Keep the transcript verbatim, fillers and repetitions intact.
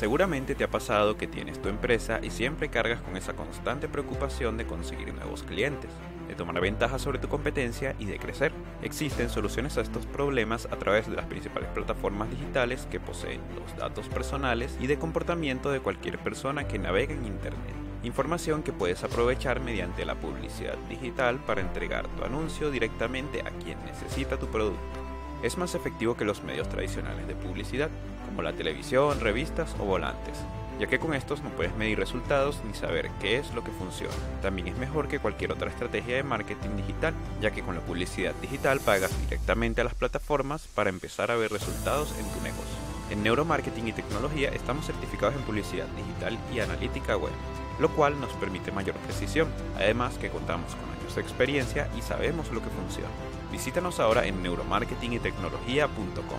Seguramente te ha pasado que tienes tu empresa y siempre cargas con esa constante preocupación de conseguir nuevos clientes, de tomar ventaja sobre tu competencia y de crecer. Existen soluciones a estos problemas a través de las principales plataformas digitales que poseen los datos personales y de comportamiento de cualquier persona que navega en Internet. Información que puedes aprovechar mediante la publicidad digital para entregar tu anuncio directamente a quien necesita tu producto. Es más efectivo que los medios tradicionales de publicidad, como la televisión, revistas o volantes, ya que con estos no puedes medir resultados ni saber qué es lo que funciona. También es mejor que cualquier otra estrategia de marketing digital, ya que con la publicidad digital pagas directamente a las plataformas para empezar a ver resultados en tu negocio. En Neuromarketing y Tecnología estamos certificados en publicidad digital y analítica web, lo cual nos permite mayor precisión, además que contamos con años de experiencia y sabemos lo que funciona. Visítanos ahora en neuromarketing y tecnología punto com.